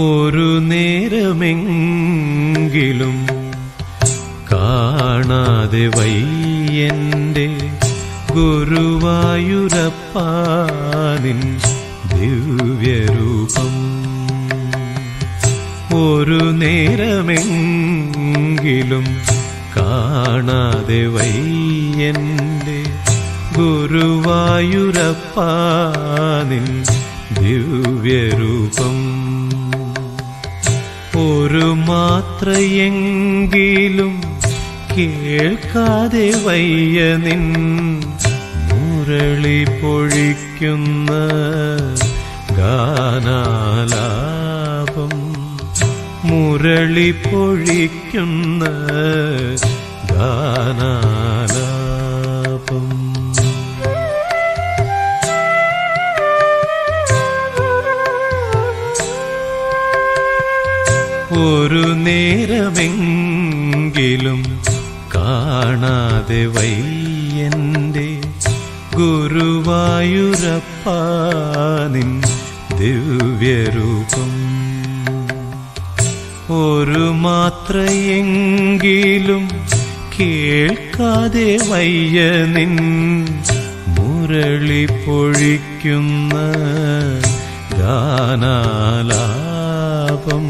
ഒരു നേരമെങ്കിലും കാണാതെ വയ്യെന്റെ ഗുരുവായൂരപ്പാനിൻ ദിവ്യരൂപം. ഒരു നേരമെങ്കിലും കാണാതെ വയ്യെന്റെ ഗുരുവായൂരപ്പാനിൻ ദിവ്യരൂപം. ഒരു മാത്രയെങ്കിലും കേൾക്കാതെ വയ്യ നിൻ മുരളി പൊഴിക്കുന്ന ഗാനാലാപം, മുരളി പൊഴിക്കുന്ന ഗാനാലാപം. ഒരു നേരമെങ്കിലും കാണാതെ വയ്യെന്റെ ഗുരുവായൂരപ്പാനിൻ ദിവ്യരൂപം. ഒരു മാത്രയെങ്കിലും കേൾക്കാതെ വയ്യ നിൻ മുരളി പൊഴിക്കുന്ന ഗാനാലാപം,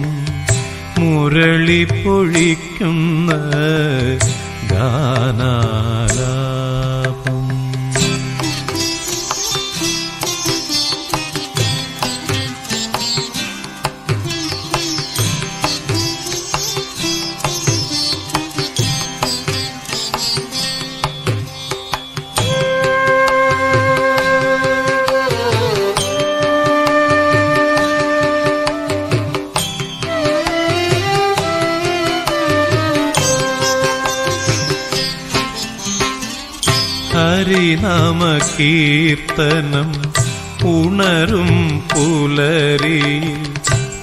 മുരളി പൊഴിക്കുന്ന ഗാനാലാപം. ഹരിനാമ കീർത്തനം ഉണരും പുലരി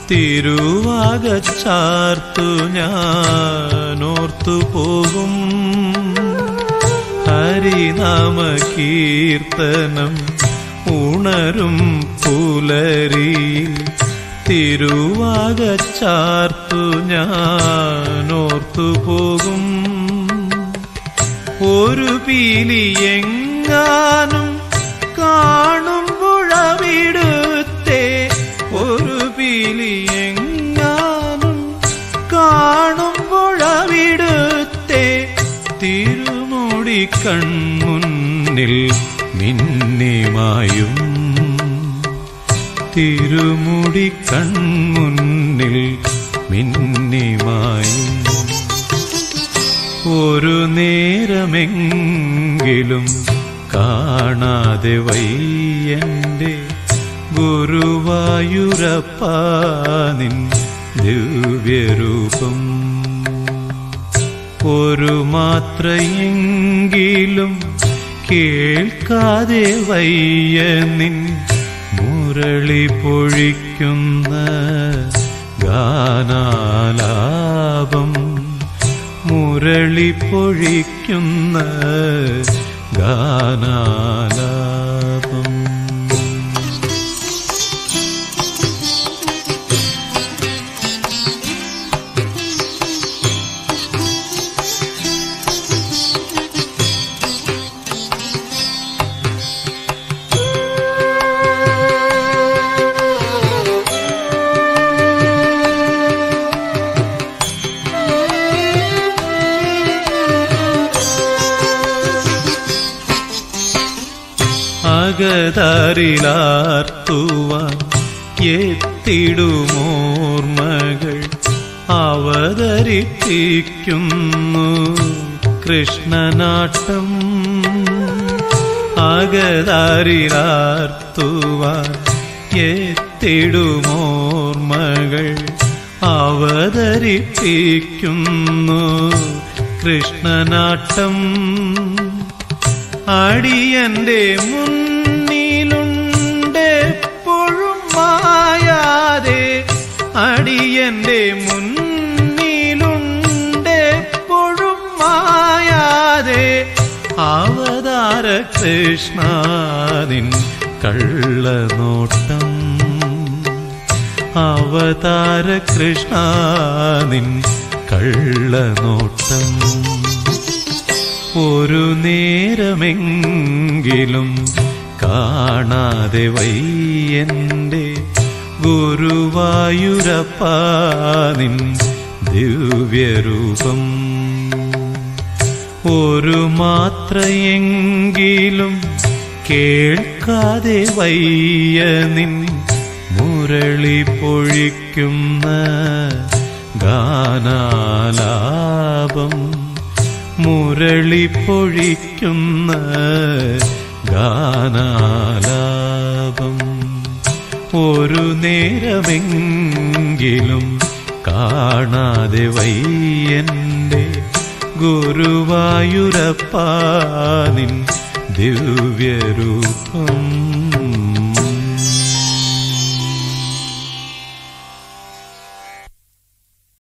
തിരുവാകച്ചാർത്തു ഞാനോർത്തു പോകും. ഹരിനാമ കീർത്തനം ഉണരും പുലരി തിരുവാകച്ചാർത്തു ഞാനോർത്തു പോകും. ഒരു പീലിയെങ്ങാനും കാണുമ്പോഴവിടുത്തെ, ഒരു പീലിയെങ്ങാനും കാണുമ്പോഴവിടുത്തെ തിരുമുടി കൺമുന്നിൽ മിന്നിമായും, തിരുമുടി കൺമുന്നിൽ മിന്നിമായും. ഒരു നേരമെങ്കിലും കാണാതെ വയ്യെന്റെ ഗുരുവായൂരപ്പാനിൻ ദിവ്യരൂപം. ഒരു മാത്രയെങ്കിലും കേൾക്കാതെ വയ്യ നിൻ മുരളി പൊഴിക്കുന്ന ഗാനാലാപം, മുരളി പൊഴിക്കുന്ന ഗാനാലാപം. അകതാരിലാർത്തുവാൻ എത്തിടുമോർമകൾ അവതരിപ്പിക്കുന്നു കൃഷ്ണനാട്ടം. അകതാരിലാർത്തുവാൻ എത്തിടുമോർമകൾ അവതരിപ്പിക്കുന്നു കൃഷ്ണനാട്ടം. അടിയന്റെ മുന്നിലും അടിയന്റെ മുന്നിലുണ്ടെപ്പോഴും മായാതെ അവതാര കൃഷ്ണനിൻ കള്ളനോട്ടം, അവതാര കൃഷ്ണനിൻ കള്ളനോട്ടം. ഒരു നേരമെങ്കിലും കാണാതെ വയ്യെന്റെ ഗുരുവായൂരപ്പാ നിൻ ദിവ്യരൂപം. ഒരു മാത്രയെങ്കിലും കേൾക്കാതെ വയ്യ നിൻ മുരളി പൊഴിക്കുന്ന ഗാനാലാപം, മുരളി പൊഴിക്കുന്ന ഗാനാലാപം. ഒരു നേരമെങ്കിലും കാണാതെ വയ്യെന്റെ ഗുരുവായൂരപ്പാ നിൻ ദിവ്യരൂപം.